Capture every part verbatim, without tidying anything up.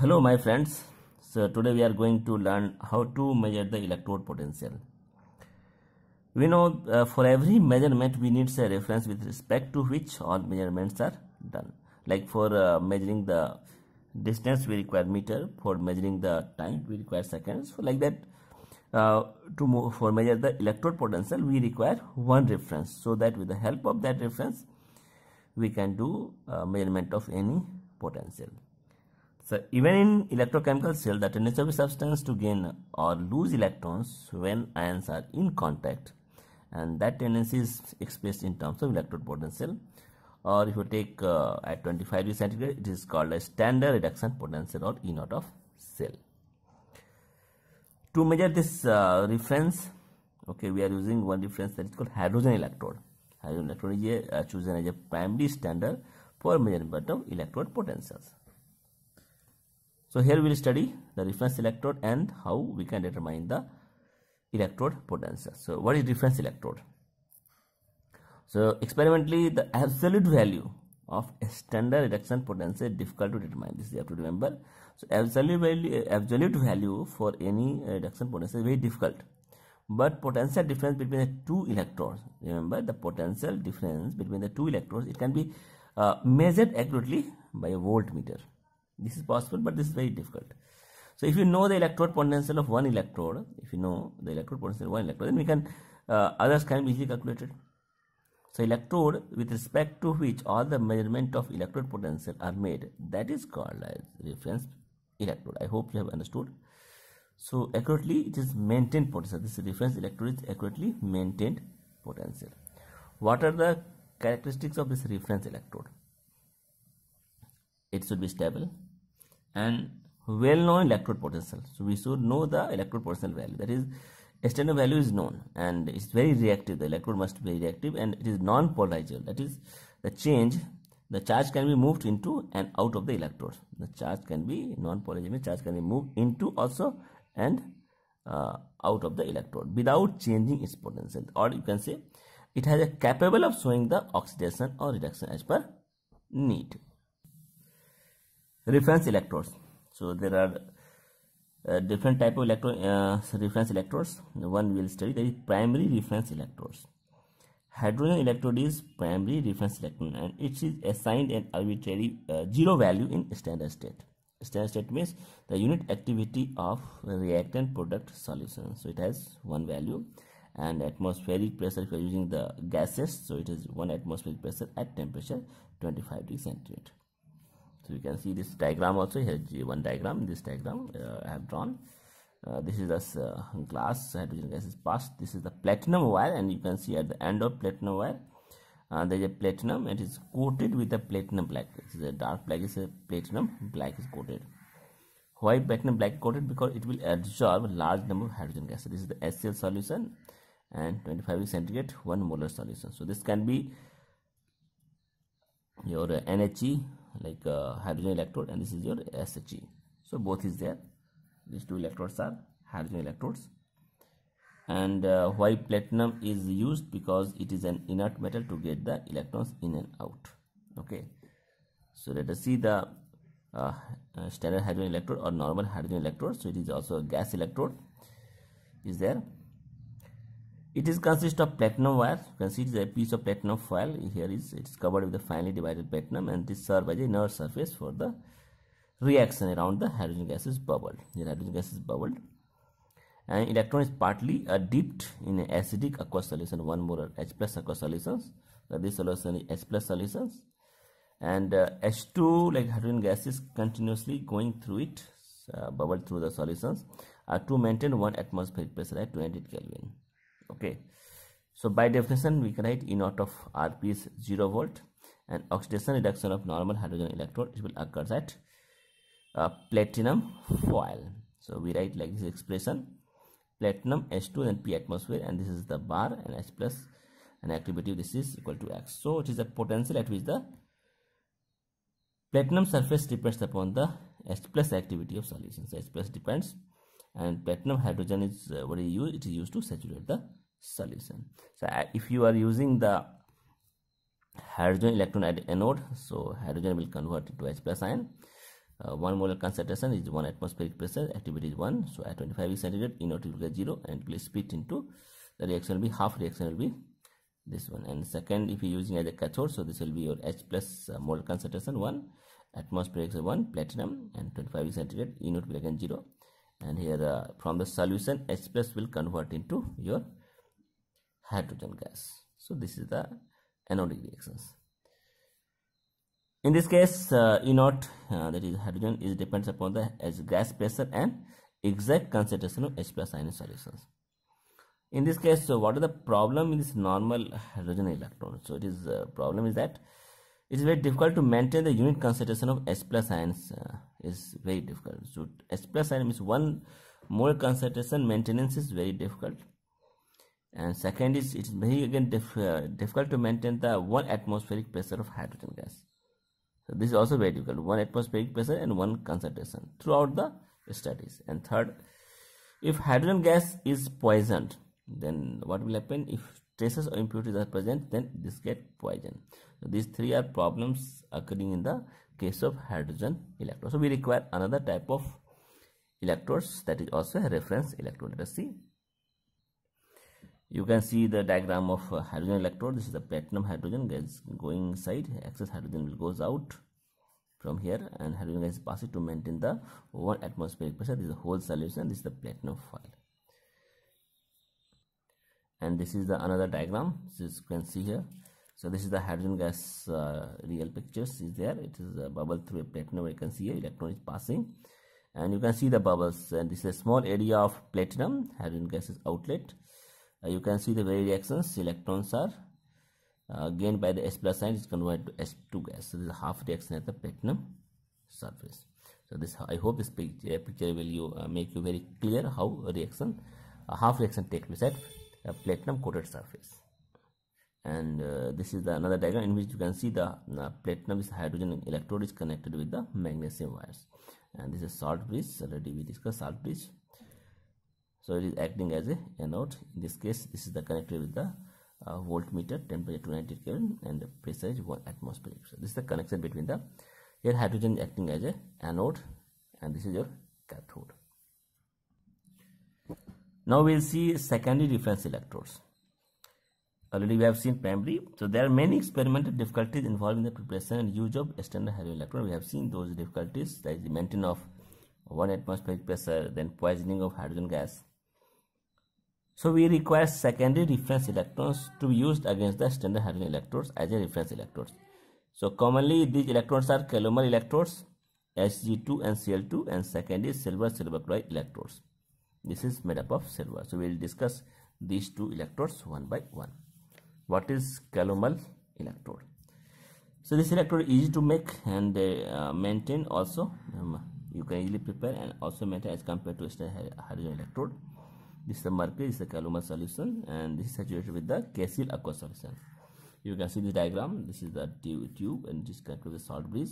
Hello my friends, so today we are going to learn how to measure the electrode potential. We know uh, for every measurement we need a reference with respect to which all measurements are done. Like for uh, measuring the distance we require meter, for measuring the time we require seconds. So like that uh, to move, for measure the electrode potential we require one reference, so that with the help of that reference we can do uh, measurement of any potential. So even in electrochemical cell, the tendency of a substance to gain or lose electrons when ions are in contact, and that tendency is expressed in terms of electrode potential, or if you take uh, at twenty-five degrees centigrade, it is called a standard reduction potential or E naught of cell. To measure this uh, reference, okay, we are using one reference that is called hydrogen electrode. Hydrogen electrode is uh, chosen as a primary standard for measurement of electrode potentials. So here we will study the reference electrode and how we can determine the electrode potential. So what is reference electrode? So experimentally, the absolute value of a standard reduction potential is difficult to determine. This you have to remember. So absolute value, absolute value for any reduction potential is very difficult. But potential difference between the two electrodes, remember the potential difference between the two electrodes, it can be uh, measured accurately by a voltmeter. This is possible, but this is very difficult. So if you know the electrode potential of one electrode, if you know the electrode potential of one electrode, then we can, uh, others can be easily calculated. So electrode with respect to which all the measurement of electrode potential are made, that is called as reference electrode. I hope you have understood. So accurately it is maintained potential. This reference electrode is accurately maintained potential. What are the characteristics of this reference electrode? It should be stable and well-known electrode potential. So we should know the electrode potential value, that is standard value is known, and it's very reactive. The electrode must be reactive and it is non-polarizable, that is the change the charge can be moved into and out of the electrode. The charge can be non-polarizable, charge can be moved into also and uh, out of the electrode without changing its potential, or you can say it has a capable of showing the oxidation or reduction as per need. Reference electrodes. So there are uh, different type of electro uh, reference electrodes. One we will study, that is primary reference electrodes. Hydrogen electrode is primary reference electrode, and it is assigned an arbitrary uh, zero value in standard state. Standard state means the unit activity of reactant product solution. So it has one value, and atmospheric pressure if you are using the gases, so it is one atmospheric pressure at temperature twenty-five degrees centigrade. So you can see this diagram also. Here one diagram, this diagram uh, I have drawn. Uh, this is a uh, glass, hydrogen gas is passed. This is the platinum wire, and you can see at the end of platinum wire uh, there is a platinum, and it is coated with a platinum black. This is a dark black, is a platinum black is coated. Why platinum black coated? Because it will absorb large number of hydrogen gas. This is the HCl solution and twenty-five degrees centigrade one molar solution. So this can be your N H E, like uh, hydrogen electrode, and this is your S H E. So both is there. These two electrodes are hydrogen electrodes. And uh, why platinum is used? Because it is an inert metal to get the electrons in and out. Okay, so let us see the uh, uh, standard hydrogen electrode or normal hydrogen electrode. So it is also a gas electrode is there. It is consist of platinum wire. You can see it is a piece of platinum foil. Here is it is covered with a finely divided platinum, and this serves as a inert surface for the reaction around the hydrogen gas is bubbled. The hydrogen gas is bubbled, and electron is partly uh, dipped in an acidic aqueous solution, one molar H plus aqueous solutions. So this solution is H plus solutions, and uh, H two, like hydrogen gas, is continuously going through it, uh, bubbled through the solutions, uh, to maintain one atmospheric pressure at two hundred Kelvin. Okay, so by definition we can write E naught of R P is zero volt, and oxidation reduction of normal hydrogen electrode, it will occur at Uh, platinum foil. So we write like this expression: platinum H two and P atmosphere, and this is the bar, and H plus and activity, this is equal to X. So it is the potential at which the platinum surface depends upon the H plus activity of solution. So H plus depends, and platinum hydrogen is uh, what is used, it is used to saturate the solution. So uh, if you are using the hydrogen electron at anode, so hydrogen will convert to H plus ion. uh, one molar concentration is one atmospheric pressure, activity is one. So at twenty-five degrees centigrade, E zero will get zero and it will split into the reaction will be half reaction will be this one. And second, if you are using as a cathode, so this will be your H plus uh, molar concentration one, atmospheric pressure one, platinum, and twenty-five degrees centigrade, E zero will again zero. And here uh, from the solution, H plus will convert into your hydrogen gas. So this is the anodic reactions. In this case, uh, E naught, uh, that is hydrogen, is depends upon the H gas pressure and exact concentration of H plus ionic solutions. In this case, so what are the problem in this normal hydrogen electrode? So it is uh, problem is that it is very difficult to maintain the unit concentration of H plus ions. Uh, is very difficult. So H plus ion means one molar concentration maintenance is very difficult. And second is it is very again diff, uh, difficult to maintain the one atmospheric pressure of hydrogen gas. So this is also very difficult. One atmospheric pressure and one concentration throughout the studies. And third, if hydrogen gas is poisoned, then what will happen? If traces or impurities are present, then this gets poisoned. So these three are problems occurring in the case of hydrogen electrode. So we require another type of electrodes, that is also a reference electrode. Let us see. You can see the diagram of uh, hydrogen electrode. This is the platinum hydrogen gas going inside, excess hydrogen will goes out from here, and hydrogen gas passes to maintain the one atmospheric pressure. This is the whole solution. This is the platinum foil. And this is the another diagram. This you can see here. So this is the hydrogen gas uh, real pictures is there. It is a bubble through a platinum. You can see here electron is passing, and you can see the bubbles. And this is a small area of platinum hydrogen gas is outlet. Uh, you can see the very reactions. Electrons are uh, gained by the S plus ion is converted to H two gas. So this is half reaction at the platinum surface. So this, I hope this picture, picture will you uh, make you very clear how a reaction, a half reaction takes place at a platinum coated surface. And uh, this is the another diagram in which you can see the uh, platinum is hydrogen electrode is connected with the magnesium wires. And this is salt bridge. Already we discussed salt bridge. So it is acting as a anode. In this case, this is the connected with the uh, voltmeter, temperature two hundred ninety Kelvin, and the pressure is one atmospheric. So this is the connection between the here hydrogen is acting as a anode, and this is your cathode. Now we will see secondary reference electrodes. Already we have seen primary. So there are many experimental difficulties involved in the preparation and use of standard hydrogen electrode. We have seen those difficulties, that is the maintenance of one atmospheric pressure, then poisoning of hydrogen gas. So we require secondary reference electrons to be used against the standard hydrogen electrodes as a reference electrodes. So commonly these electrodes are Calomel electrodes, H G two and C l two, and secondary silver-silver chloride electrodes. This is made up of silver. So we will discuss these two electrodes one by one. What is Calomel electrode? So this electrode is easy to make and uh, maintain also. Um, you can easily prepare and also maintain as compared to standard hydrogen electrode. This is the mercury, this is the Calomel solution, and this is saturated with the K C l aqueous solution. You can see the diagram. This is the tube and this connected with the salt bridge.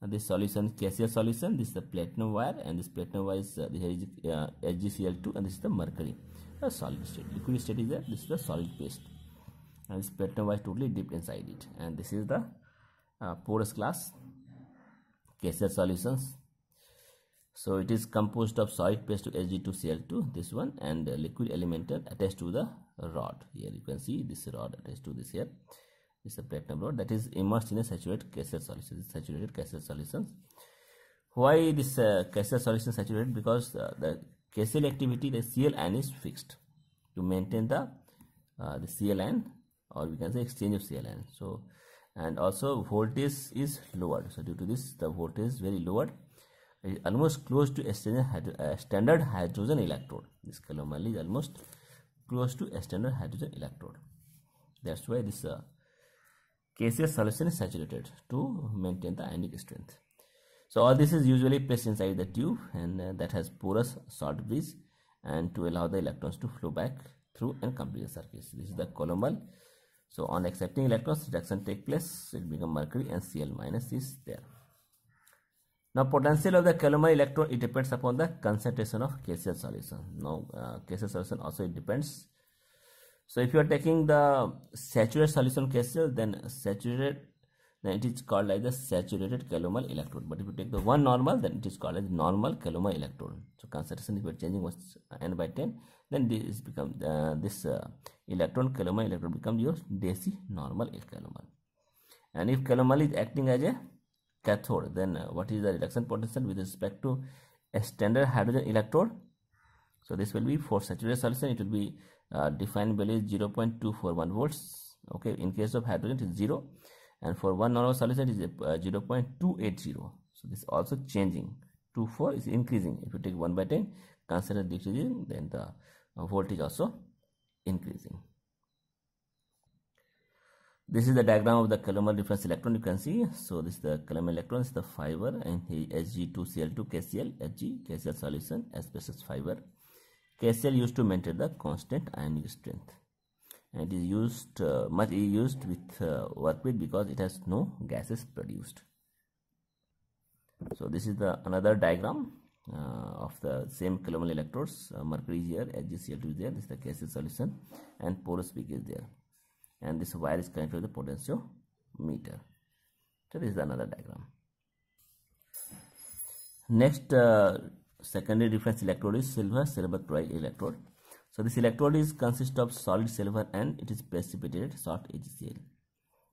And this solution K C l solution. This is the platinum wire, and this platinum wire is uh, the H G C l two, and this is the mercury. A solid state. Liquid state is there. This is the solid paste, and this platinum wire is totally dipped inside it. And this is the uh, porous glass K C l solutions. So it is composed of solid paste to H G two C l two, this one, and uh, liquid elemental attached to the rod. Here you can see this rod attached to this here. This is a platinum rod that is immersed in a saturated K C l solution. Saturated K C l solutions. Why this uh, K C l solution saturated? Because uh, the K C l activity, the Cl ion is fixed to maintain the uh, the Cl ion, or we can say exchange of Cl ion. So, and also voltage is lowered. So due to this, the voltage is very lowered. It is almost close to a standard, hydro, uh, standard hydrogen electrode. This Calomel is almost close to a standard hydrogen electrode. That's why this uh, K C l solution is saturated to maintain the ionic strength. So all this is usually placed inside the tube, and uh, that has porous salt bridge, and to allow the electrons to flow back through and complete the circuit. This is the Calomel. So on accepting electrons, reduction takes place. It becomes mercury, and Cl minus is there. Now potential of the Calomel electrode, it depends upon the concentration of K C l solution. Now uh, K C l solution also it depends. So if you are taking the saturated solution K C l, then saturated then it is called as the saturated calomel electrode. But if you take the one normal, then it is called as normal calomel electrode. So concentration, if you are changing was n by ten, then this become uh, this uh, electron calomel electrode becomes your desi normal calomel. And if calomel is acting as a cathode, then uh, what is the reduction potential with respect to a standard hydrogen electrode? So this will be for saturated solution, it will be uh, defined value is zero point two four one volts. Okay, in case of hydrogen it is zero, and for one normal solution it is uh, zero point two eight zero. So this also changing, two four is increasing. If you take one by ten, consider decreasing, then the uh, voltage also increasing. This is the diagram of the calomel reference electron, you can see. So this is the calomel electron, is the fiber, and H G two C L two KCl, Hg KCl solution, asbestos fiber. KCl used to maintain the constant ionic strength, and it is used uh, much used with uh, work with because it has no gases produced. So this is the another diagram uh, of the same calomel electrodes. Uh, mercury is here, H G C L two is there, this is the KCl solution, and porous peak is there, and this wire is connected to the potentiometer. So this is another diagram. Next uh, secondary reference electrode is silver-silver chloride electrode. So this electrode is consists of solid silver, and it is precipitated salt HCl.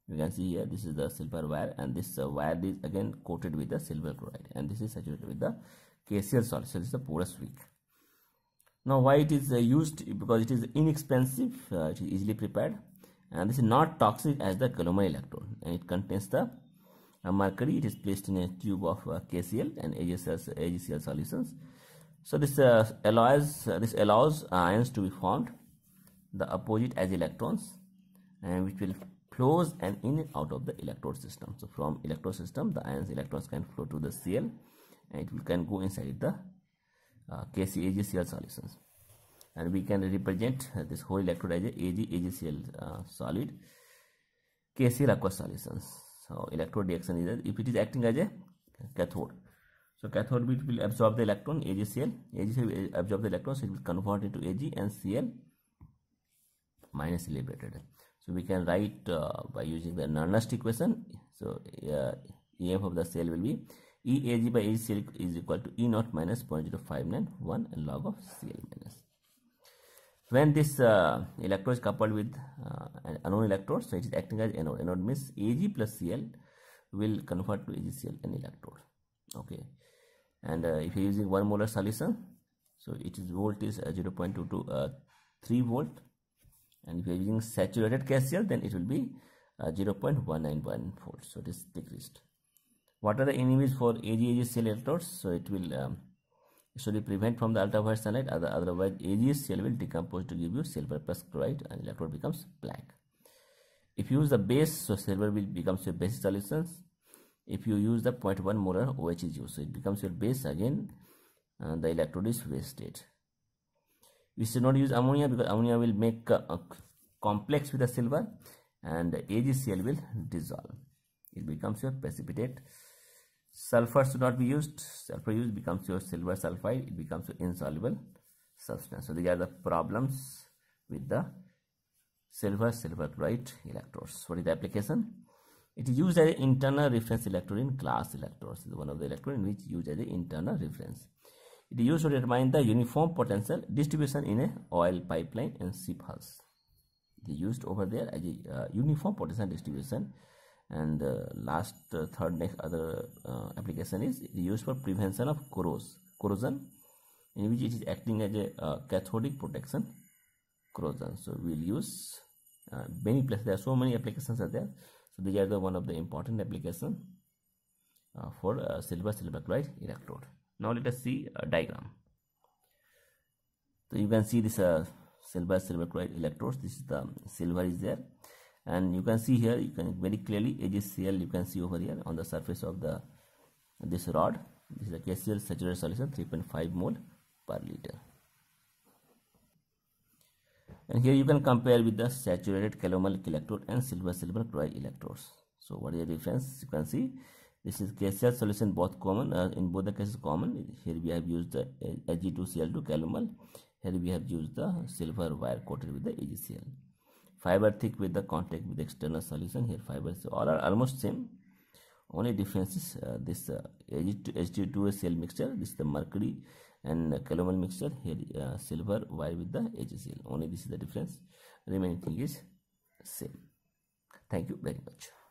You can see here, this is the silver wire, and this uh, wire is again coated with the silver chloride, and this is saturated with the KCl salt. So this is the porous peak. Now why it is uh, used? Because it is inexpensive, uh, it is easily prepared, and this is not toxic as the calomel electrode, and it contains the uh, mercury. It is placed in a tube of uh, KCl and H C L solutions. So this uh, allows uh, this allows ions to be formed, the opposite as electrons, and which will flows and in and out of the electrode system. So from electrode system, the ions electrons can flow to the Cl, and it will, can go inside the uh, H C L solutions. And we can represent uh, this whole electrode as a Ag, H C L uh, solid, KCl aqueous solutions. So electrode reaction is if it is acting as a cathode. So cathode bit will absorb the electron AgCl, AgCl will absorb the electron, so it will convert into Ag and Cl minus liberated. So we can write uh, by using the Nernst equation. So uh, E F of the Cl will be E A g by AgCl is equal to E naught minus zero point zero five nine one log of Cl minus. When this uh, electrode is coupled with uh, an anode electrode, so it is acting as anode. Anode means Ag plus Cl will convert to AgCl an electrode. Okay, and uh, if you are using one molar solution, so it is volt is uh, zero point two two three uh, volt, and if you are using saturated KCl, then it will be uh, zero point one nine one volt. So it is decreased. What are the enemies for Ag, H C L electrodes? So it will um, should prevent from the ultraviolet sunlight, other, otherwise AgCl will decompose to give you silver plus chloride, and electrode becomes black. If you use the base, so silver will becomes your basic solutions. If you use the zero point one molar OH is used, so it becomes your base again, and the electrode is wasted. We should not use ammonia, because ammonia will make a, a complex with the silver, and AgCl will dissolve. It becomes your precipitate. Sulfur should not be used. Sulfur used becomes your silver sulfide. It becomes your insoluble substance. So these are the problems with the silver silver chloride electrodes. What is the application? It is used as an internal reference electrode in glass electrodes. It is one of the electrodes in which used as an internal reference. It is used to determine the uniform potential distribution in a oil pipeline and ship hulls. It is used over there as a uh, uniform potential distribution. And uh, last uh, third next other uh, application is used for prevention of corrosion, in which it is acting as a uh, cathodic protection corrosion. So we will use uh, many places, there are so many applications are there. So these are the one of the important application uh, for uh, silver silver chloride electrode. Now let us see a diagram. So you can see this uh, silver silver chloride electrodes. This is the silver is there. And you can see here, you can very clearly AgCl you can see over here on the surface of the this rod. This is a KCl saturated solution, three point five mole per liter. And here you can compare with the saturated calomel electrode and silver silver chloride electrodes. So what is the difference? You can see this is KCl solution, both common uh, in both the cases common. Here we have used the H G two C L two calomel. Here we have used the silver wire coated with the AgCl. fiber thick with the contact with external solution. Here fiber, so all are almost same, only difference is uh, this uh, H two H two Cl mixture, this is the mercury and uh, calomel mixture, here uh, silver wire with the HCl, only this is the difference, remaining thing is same. Thank you very much.